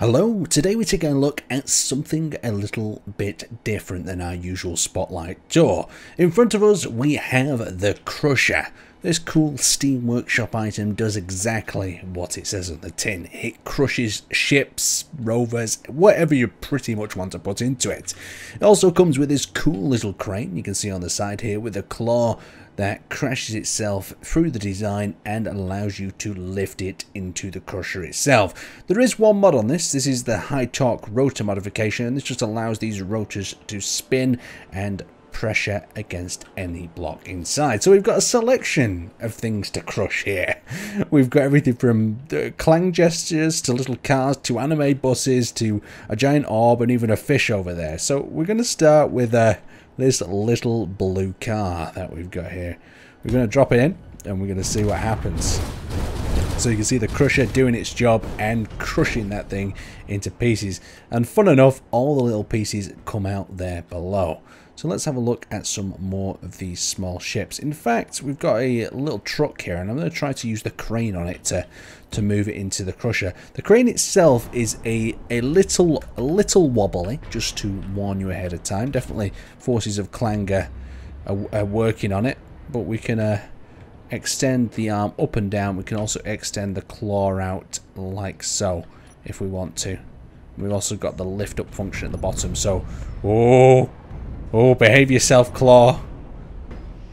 Hello, today we're taking a look at something a little bit different than our usual spotlight tour. In front of us we have the Crusher. This cool Steam Workshop item does exactly what it says on the tin. It crushes ships, rovers, whatever you pretty much want to put into it. It also comes with this cool little crane you can see on the side here with a claw that crashes itself through the design and allows you to lift it into the crusher itself. There is one mod on this. This is the high torque rotor modification, and this just allows these rotors to spin and pressure against any block inside. So we've got a selection of things to crush here. We've got everything from Clang gestures to little cars to anime buses to a giant orb and even a fish over there. So we're going to start with this little blue car that we've got here. We're going to drop it in and we're going to see what happens. So you can see the crusher doing its job and crushing that thing into pieces. And fun enough, all the little pieces come out there below. So let's have a look at some more of these small ships. In fact, we've got a little truck here, and I'm going to try to use the crane on it to move it into the crusher. The crane itself is a little wobbly, just to warn you ahead of time. Definitely forces of Clang are working on it, but we can extend the arm up and down. We can also extend the claw out like so if we want to. We've also got the lift up function at the bottom. So, oh, behave yourself, claw.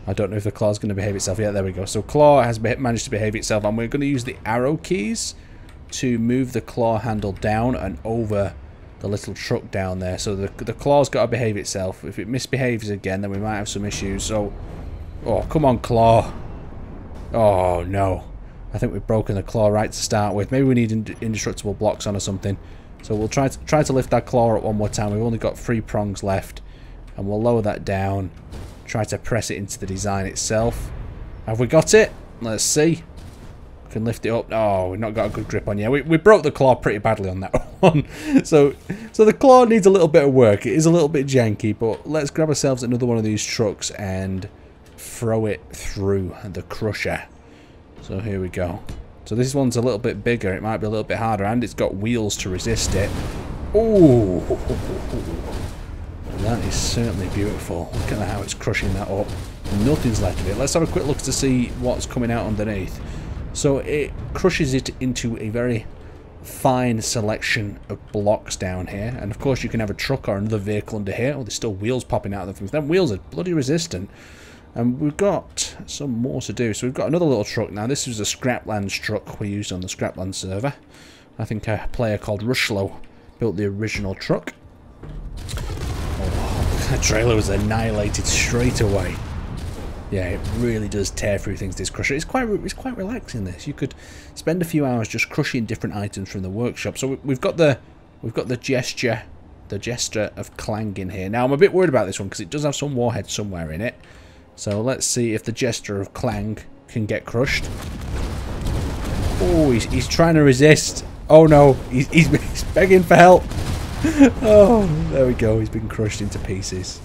I don't know if the claw's going to behave itself. Yeah, there we go. So claw has managed to behave itself, and we're going to use the arrow keys to move the claw handle down and over the little truck down there. So the claw's got to behave itself. If it misbehaves again, then we might have some issues. So, oh, come on, claw. Oh, no. I think we've broken the claw right to start with. Maybe we need indestructible blocks on or something. So we'll try to lift that claw up one more time. We've only got 3 prongs left. And we'll lower that down, try to press it into the design itself. Have we got it? Let's see. We can lift it up. Oh, we've not got a good grip on yet. We broke the claw pretty badly on that one. So the claw needs a little bit of work. It is a little bit janky, but let's grab ourselves another one of these trucks and throw it through the crusher. So here we go. So this one's a little bit bigger. It might be a little bit harder, and it's got wheels to resist it. Ooh! That is certainly beautiful. Look at how it's crushing that up. Nothing's left of it. Let's have a quick look to see what's coming out underneath. So it crushes it into a very fine selection of blocks down here. And of course you can have a truck or another vehicle under here. Oh, there's still wheels popping out of them. Them wheels are bloody resistant. And we've got some more to do. So we've got another little truck now. This is a Scraplands truck we used on the Scraplands server. I think a player called Rushlow built the original truck. The trailer was annihilated straight away. Yeah, it really does tear through things, this crusher. It's quite relaxing, this. You could spend a few hours just crushing different items from the workshop. So we've got the gesture of Clang in here. Now I'm a bit worried about this one because it does have some warhead somewhere in it. So let's see if the gesture of Clang can get crushed. Oh, he's trying to resist. Oh no, he's begging for help. Oh, there we go. He's been crushed into pieces.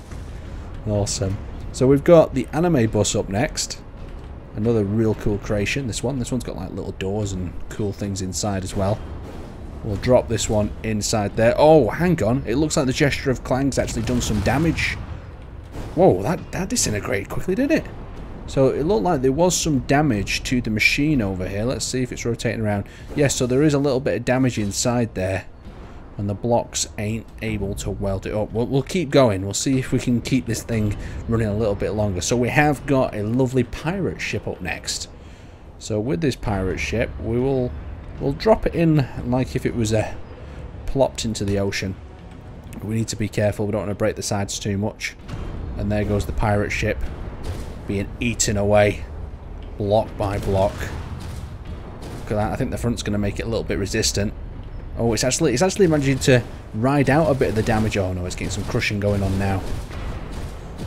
Awesome. So we've got the anime bus up next. Another real cool creation, this one. This one's got like little doors and cool things inside as well. We'll drop this one inside there. Oh, hang on. It looks like the gesture of Clang's actually done some damage. Whoa, that disintegrated quickly, didn't it? So it looked like there was some damage to the machine over here. Let's see if it's rotating around. Yes, so there is a little bit of damage inside there. And the blocks ain't able to weld it up. We'll keep going. We'll see if we can keep this thing running a little bit longer. So we have got a lovely pirate ship up next. So with this pirate ship, we'll drop it in like if it was plopped into the ocean. We need to be careful. We don't want to break the sides too much. And there goes the pirate ship being eaten away, block by block. Look at that. I think the front's going to make it a little bit resistant. Oh, it's actually managing to ride out a bit of the damage. Oh no, it's getting some crushing going on now.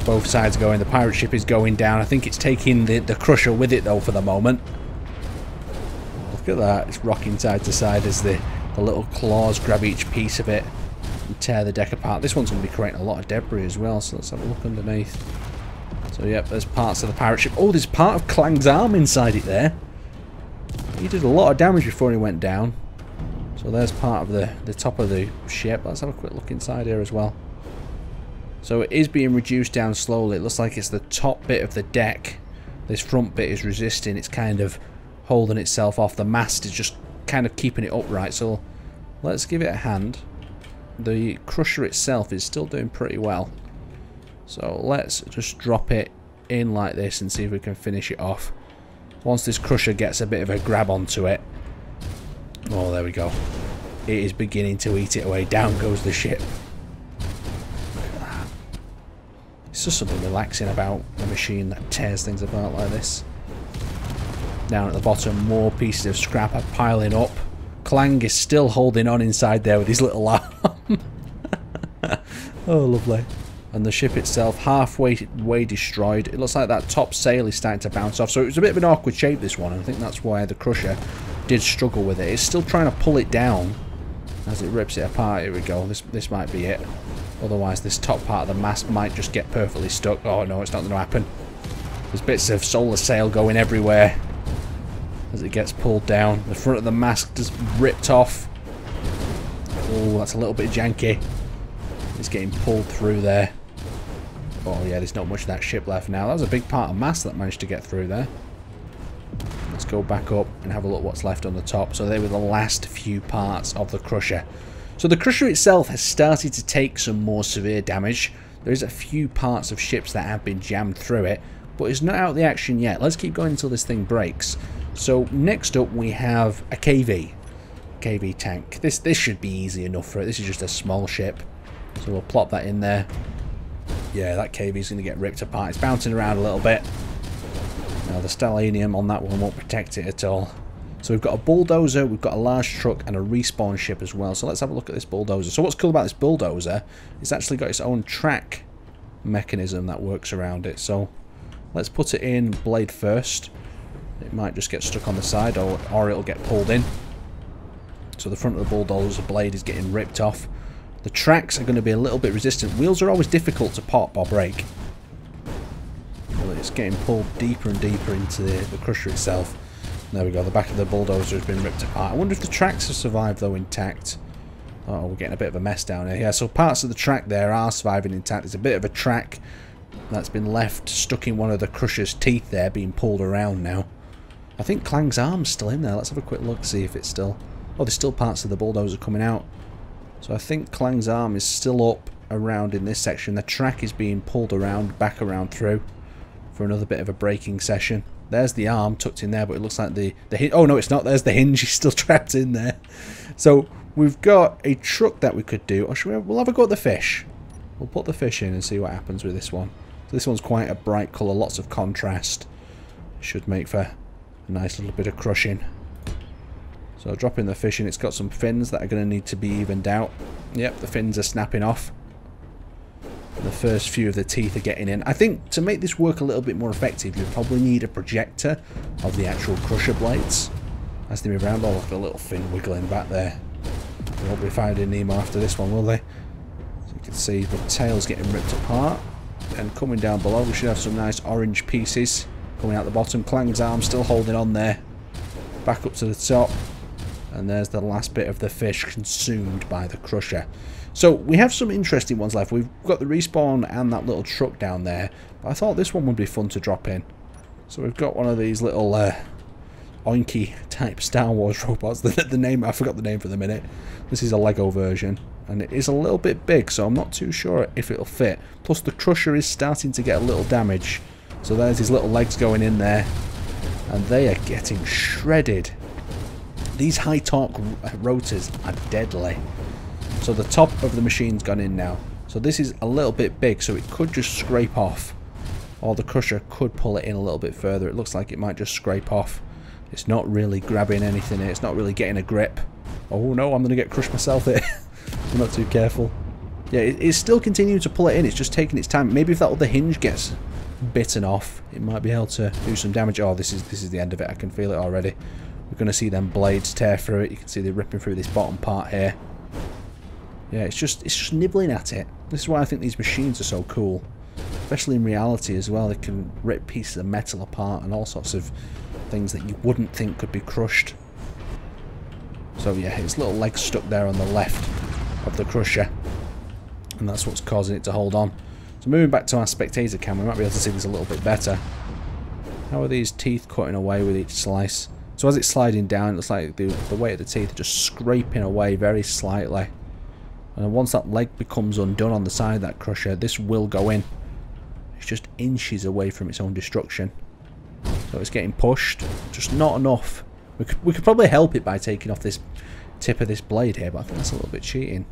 Both sides going. The pirate ship is going down. I think it's taking the crusher with it though for the moment. Look at that. It's rocking side to side as the little claws grab each piece of it and tear the deck apart. This one's going to be creating a lot of debris as well. So let's have a look underneath. So yep, there's parts of the pirate ship. Oh, there's part of Clang's arm inside it there. He did a lot of damage before he went down. So there's part of the top of the ship. Let's have a quick look inside here as well. So it is being reduced down slowly. It looks like it's the top bit of the deck. This front bit is resisting. It's kind of holding itself off. The mast is just kind of keeping it upright. So let's give it a hand. The crusher itself is still doing pretty well. So let's just drop it in like this and see if we can finish it off. Once this crusher gets a bit of a grab onto it. Oh, there we go. It is beginning to eat it away. Down goes the ship. It's just something relaxing about a machine that tears things apart like this. Down at the bottom, more pieces of scrap are piling up. Clang is still holding on inside there with his little arm. Oh, lovely. And the ship itself, halfway destroyed. It looks like that top sail is starting to bounce off. So it was a bit of an awkward shape, this one. And I think that's why the crusher did struggle with it. It's still trying to pull it down as it rips it apart. Here we go. This might be it. Otherwise, this top part of the mast might just get perfectly stuck. Oh, no, it's not going to happen. There's bits of solar sail going everywhere as it gets pulled down. The front of the mast just ripped off. Oh, that's a little bit janky. It's getting pulled through there. Oh, yeah, there's not much of that ship left now. That was a big part of mast that managed to get through there. Let's go back up and have a look what's left on the top. So they were the last few parts of the crusher. So the crusher itself has started to take some more severe damage. There is a few parts of ships that have been jammed through it, but it's not out of the action yet. Let's keep going until this thing breaks. So next up we have a KV tank. This should be easy enough for it. This is just a small ship. So we'll plop that in there. Yeah, that KV is going to get ripped apart. It's bouncing around a little bit. Now the stellanium on that one won't protect it at all. So we've got a bulldozer, we've got a large truck and a respawn ship as well. So let's have a look at this bulldozer. So what's cool about this bulldozer, it's actually got its own track mechanism that works around it. So let's put it in blade first. It might just get stuck on the side or it'll get pulled in. So the front of the bulldozer blade is getting ripped off. The tracks are going to be a little bit resistant. Wheels are always difficult to pop or break. Well, it's getting pulled deeper and deeper into the crusher itself. There we go, the back of the bulldozer has been ripped apart. I wonder if the tracks have survived, though, intact. Oh, we're getting a bit of a mess down here. Yeah, so parts of the track there are surviving intact. There's a bit of a track that's been left stuck in one of the crusher's teeth there, being pulled around now. I think Clang's arm's still in there. Let's have a quick look, see if it's still... Oh, there's still parts of the bulldozer coming out. So I think Clang's arm is still up around in this section. The track is being pulled around, back around through for another bit of a braking session. There's the arm tucked in there, but it looks like the hinge. Oh, no, it's not. There's the hinge. He's still trapped in there. So we've got a truck that we could do. Or should we have, we'll have a go at the fish. We'll put the fish in and see what happens with this one. So this one's quite a bright colour. Lots of contrast. Should make for a nice little bit of crushing. So dropping the fish in. It's got some fins that are going to need to be evened out. Yep, the fins are snapping off. The first few of the teeth are getting in. I think to make this work a little bit more effective, you probably need a projector of the actual crusher blades. As they move around, oh, look, the little fin wiggling back there. They won't be finding Nemo after this one, will they? So you can see the tail's getting ripped apart. And coming down below, we should have some nice orange pieces coming out the bottom. Clang's arm still holding on there. Back up to the top. And there's the last bit of the fish consumed by the crusher. So we have some interesting ones left. We've got the respawn and that little truck down there. But I thought this one would be fun to drop in. So we've got one of these little Oinky type Star Wars robots. The name, I forgot the name for the minute. This is a Lego version. And it is a little bit big, so I'm not too sure if it'll fit. Plus the crusher is starting to get a little damage. So there's his little legs going in there. And they are getting shredded. These high torque rotors are deadly. So the top of the machine's gone in now. So this is a little bit big, so it could just scrape off. Or the crusher could pull it in a little bit further. It looks like it might just scrape off. It's not really grabbing anything here. It's not really getting a grip. Oh no, I'm going to get crushed myself here. I'm not too careful. Yeah, it's still continuing to pull it in. It's just taking its time. Maybe if that other hinge gets bitten off, it might be able to do some damage. Oh, this is the end of it. I can feel it already. We're going to see them blades tear through it. You can see they're ripping through this bottom part here. Yeah, it's just nibbling at it. This is why I think these machines are so cool. Especially in reality as well. They can rip pieces of metal apart and all sorts of things that you wouldn't think could be crushed. So yeah, its little leg's stuck there on the left of the crusher, and that's what's causing it to hold on. So moving back to our spectator cam, we might be able to see this a little bit better. How are these teeth cutting away with each slice? So as it's sliding down, it looks like the weight of the teeth are just scraping away very slightly. And once that leg becomes undone on the side of that crusher, this will go in. It's just inches away from its own destruction. So it's getting pushed, just not enough. We could probably help it by taking off this tip of this blade here, but I think that's a little bit cheating.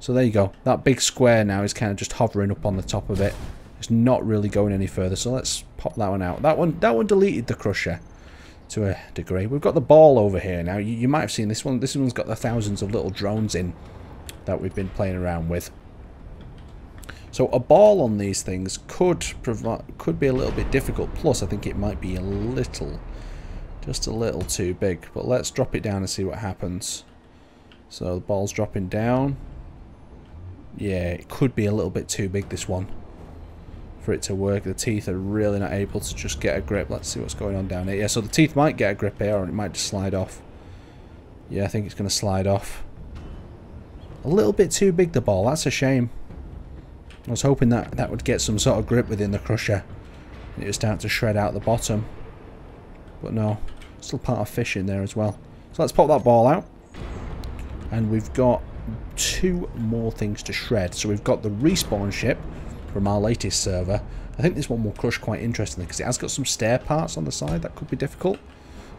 So there you go. That big square now is kind of just hovering up on the top of it. It's not really going any further, so let's pop that one out. That one deleted the crusher to a degree. We've got the ball over here now. You might have seen this one. This one's got the thousands of little drones in that we've been playing around with. So a ball on these things could be a little bit difficult. Plus, I think it might be just a little too big. But let's drop it down and see what happens. So the ball's dropping down. Yeah, it could be a little bit too big, this one, for it to work. The teeth are really not able to just get a grip. Let's see what's going on down here. Yeah, so the teeth might get a grip here, or it might just slide off. Yeah, I think it's going to slide off. A little bit too big, the ball. That's a shame. I was hoping that that would get some sort of grip within the crusher, and it would start to shred out the bottom. But no, still part of fish in there as well. So let's pop that ball out. And we've got two more things to shred. So we've got the respawn ship from our latest server. I think this one will crush quite interestingly because it has got some stair parts on the side that could be difficult,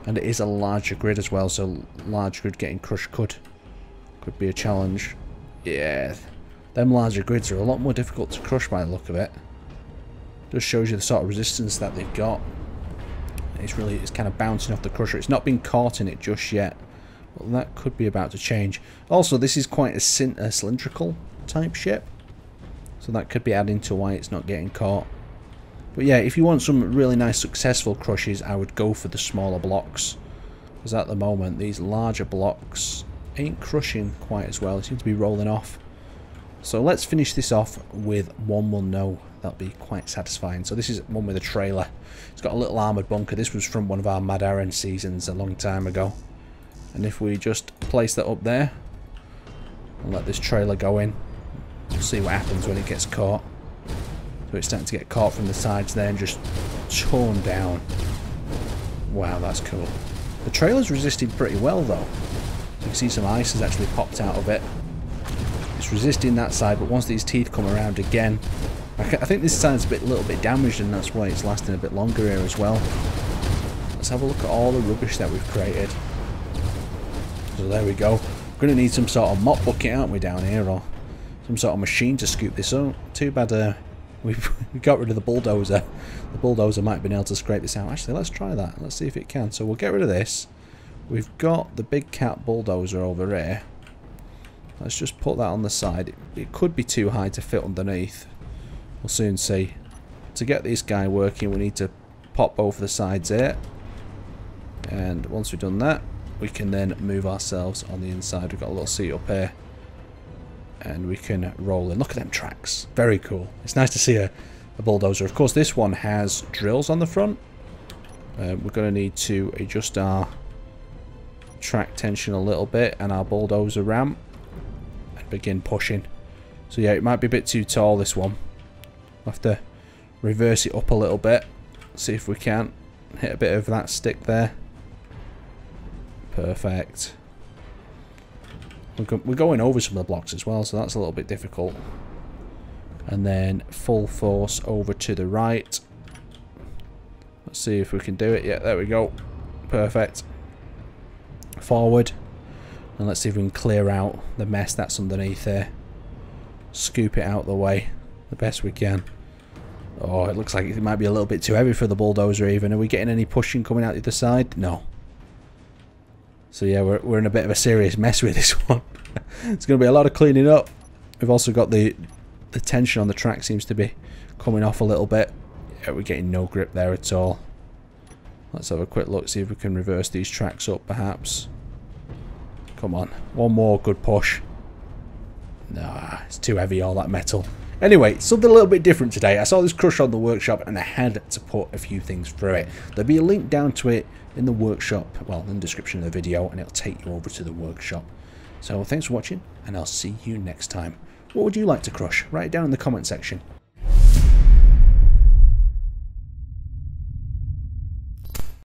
and it is a larger grid as well, so large grid getting crushed could be a challenge. Yeah, them larger grids are a lot more difficult to crush by the look of it. Just shows you the sort of resistance that they've got. It's kind of bouncing off the crusher. It's not been caught in it just yet. Well, that could be about to change. Also, this is quite a cylindrical type ship, so that could be adding to why it's not getting caught. But yeah, if you want some really nice successful crushes, I would go for the smaller blocks, because at the moment these larger blocks ain't crushing quite as well. It seems to be rolling off. So let's finish this off with one we'll know that'll be quite satisfying. So this is one with a trailer. It's got a little armoured bunker. This was from one of our Mad Aaron seasons a long time ago. And if we just place that up there and let this trailer go in, we'll see what happens when it gets caught. So it's starting to get caught from the sides there and just torn down. Wow, that's cool. The trailer's resisting pretty well though. You can see some ice has actually popped out of it. It's resisting that side, but once these teeth come around again, I think this side's a little bit damaged, and that's why it's lasting a bit longer here as well. Let's have a look at all the rubbish that we've created. So there we go. We're going to need some sort of mop bucket, aren't we, down here, or some sort of machine to scoop this up. Too bad we got rid of the bulldozer. The bulldozer might have been able to scrape this out. Actually, let's try that. Let's see if it can. So we'll get rid of this. We've got the big cat bulldozer over here. Let's just put that on the side. It could be too high to fit underneath. We'll soon see. To get this guy working, we need to pop both the sides here. And once we've done that, we can then move ourselves on the inside. We've got a little seat up here, and we can roll in. Look at them tracks. Very cool. It's nice to see a bulldozer. Of course, this one has drills on the front. We're going to need to adjust our track tension a little bit and our bulldozer ramp and begin pushing. So yeah, it might be a bit too tall, this one. We'll have to reverse it up a little bit. See if we can hit a bit of that stick there. Perfect. We're going over some of the blocks as well, so that's a little bit difficult. And then full force over to the right. Let's see if we can do it. Yeah, there we go. Perfect. Forward. And let's see if we can clear out the mess that's underneath there. Scoop it out the way the best we can. Oh, it looks like it might be a little bit too heavy for the bulldozer even. Are we getting any pushing coming out the other side? No. So yeah, we're in a bit of a serious mess with this one. It's going to be a lot of cleaning up. We've also got the tension on the track seems to be coming off a little bit. Yeah, we're getting no grip there at all. Let's have a quick look, see if we can reverse these tracks up perhaps. Come on, one more good push. Nah, it's too heavy, all that metal. Anyway, something a little bit different today. I saw this Crusher on the workshop and I had to put a few things through it. There'll be a link down to it in the workshop, well, in the description of the video, and it'll take you over to the workshop. So thanks for watching, and I'll see you next time. What would you like to crush? Write it down in the comment section.